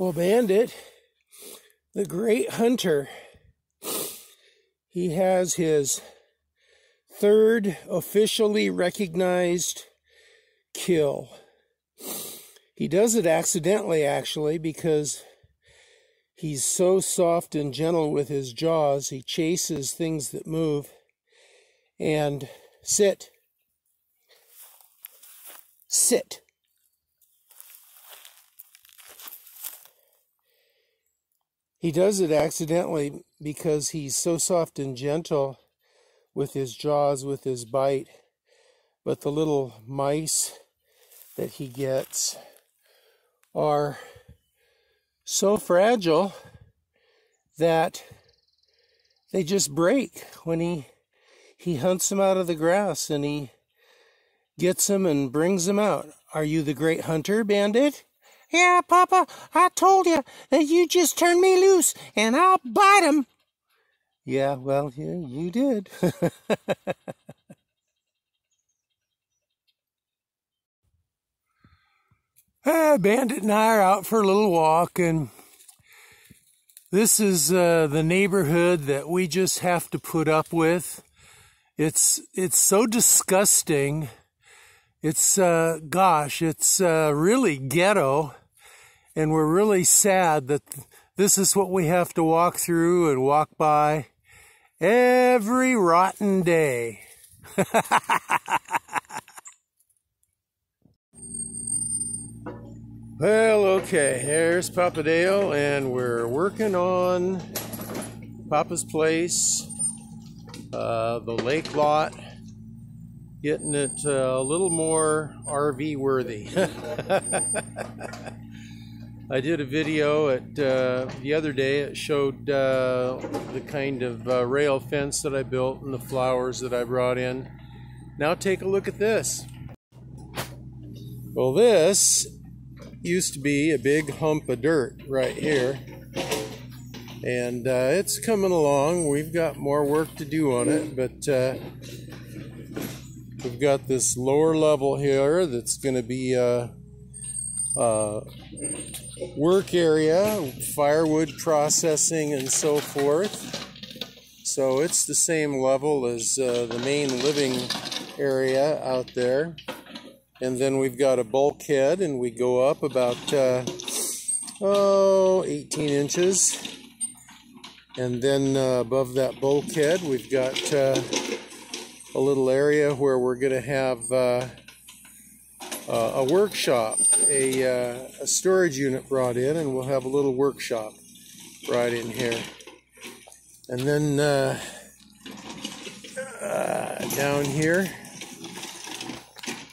Well, Bandit, the great hunter, he has his third officially recognized kill. He does it accidentally, actually, because he's so soft and gentle with his jaws. He chases things that move. And sit. He does it accidentally because he's so soft and gentle with his jaws, with his bite. But the little mice that he gets are so fragile that they just break when he hunts them out of the grass, and he gets them and brings them out. Are you the great hunter, Bandit? Yeah, Papa, I told you that you just turned me loose, and I'll bite him. Yeah, well, you did. Bandit and I are out for a little walk, and this is the neighborhood that we just have to put up with. It's so disgusting. It's really ghetto, and we're really sad that this is what we have to walk through and walk by every rotten day. Well, okay, here's Papa Dale, and we're working on Papa's Place. The lake lot, getting it a little more RV worthy. I did a video the other day. It showed the kind of rail fence that I built and the flowers that I brought in. Now take a look at this. Well, this used to be a big hump of dirt right here. And it's coming along. We've got more work to do on it, but we've got this lower level here that's going to be a work area, firewood processing and so forth. So it's the same level as the main living area out there. And then we've got a bulkhead, and we go up about 18 inches. And then above that bulkhead, we've got a little area where we're going to have a workshop, a storage unit brought in, and we'll have a little workshop right in here. And then down here,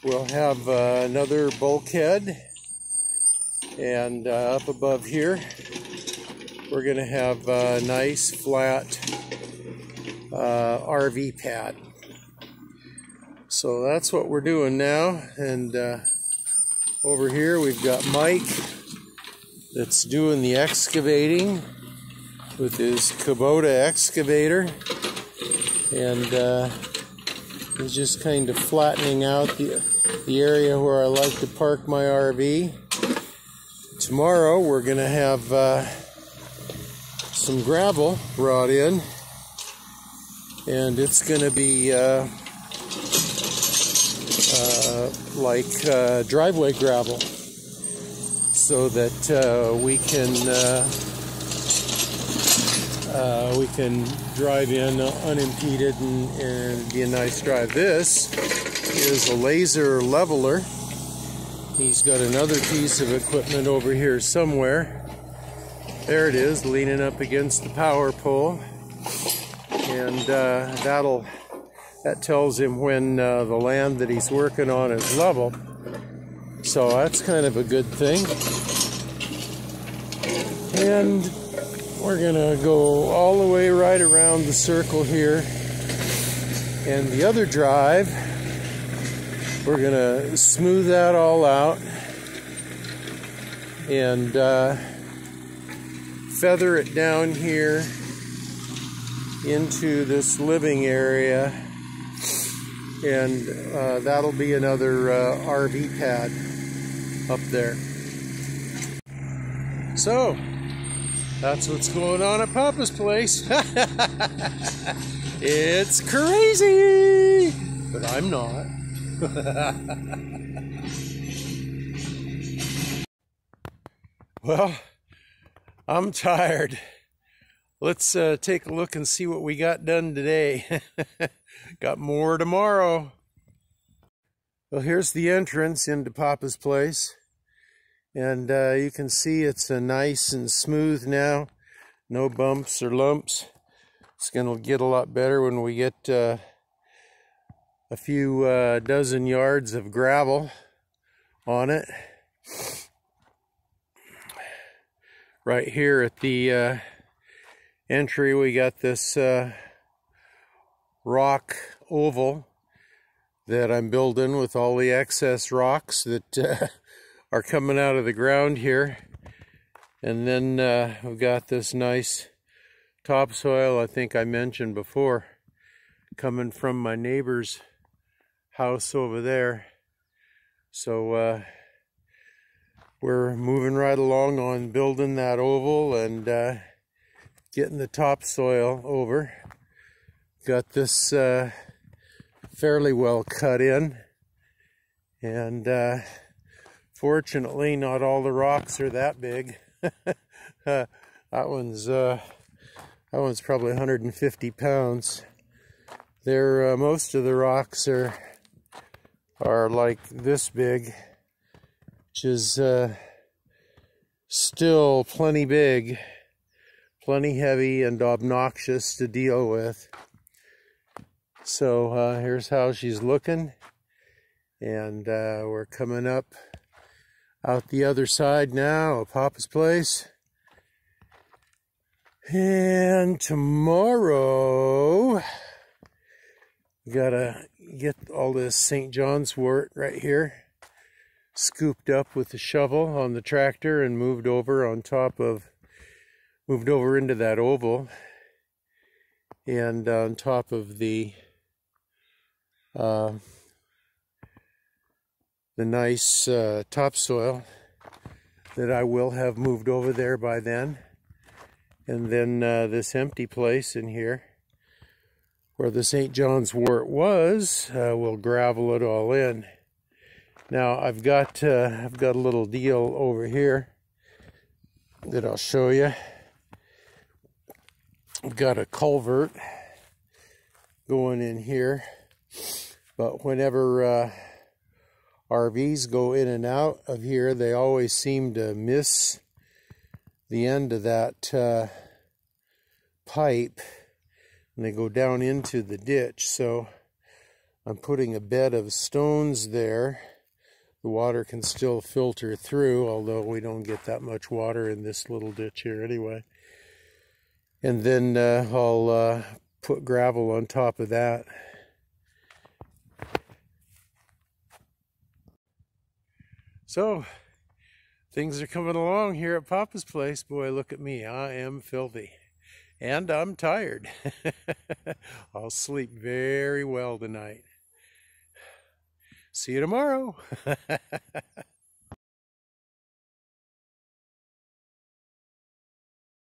we'll have another bulkhead, and up above here, we're going to have a nice flat RV pad. So that's what we're doing now. And over here we've got Mike that's doing the excavating with his Kubota excavator. And he's just kind of flattening out the area where I like to park my RV. Tomorrow we're going to have some gravel brought in, and it's going to be like driveway gravel, so that we can drive in unimpeded and be a nice drive. This is a laser leveler. He's got another piece of equipment over here somewhere. There it is, leaning up against the power pole, and that tells him when the land that he's working on is level. So that's kind of a good thing. And we're gonna go all the way right around the circle here. And the other drive, we're gonna smooth that all out and feather it down here into this living area, and that'll be another RV pad up there. So, that's what's going on at Papa's Place. It's crazy, but I'm not. Well, I'm tired. Let's take a look and see what we got done today. Got more tomorrow. Well, here's the entrance into Papa's Place. And you can see it's nice and smooth now. No bumps or lumps. It's going to get a lot better when we get a few dozen yards of gravel on it. Right here at the entry, we got this rock oval that I'm building with all the excess rocks that are coming out of the ground here. And then we've got this nice topsoil, I think I mentioned before, coming from my neighbor's house over there. So we're moving right along on building that oval and getting the topsoil over. Got this fairly well cut in, and fortunately, not all the rocks are that big. That one's probably 150 pounds. There, most of the rocks are like this big, which is still plenty big, plenty heavy, and obnoxious to deal with. So here's how she's looking, and we're coming up out the other side now of Papa's Place. And tomorrow, we gotta get all this St. John's wort right here scooped up with the shovel on the tractor and moved over into that oval and on top of the nice topsoil that I will have moved over there by then. And then this empty place in here where the St. John's wort was, we'll gravel it all in. Now I've got a little deal over here that I'll show you. I've got a culvert going in here, but whenever RVs go in and out of here, they always seem to miss the end of that pipe, and they go down into the ditch. So I'm putting a bed of stones there. The water can still filter through, although we don't get that much water in this little ditch here anyway. And then I'll put gravel on top of that. So, things are coming along here at Papa's Place. Boy, look at me. I am filthy. And I'm tired. I'll sleep very well tonight. See you tomorrow.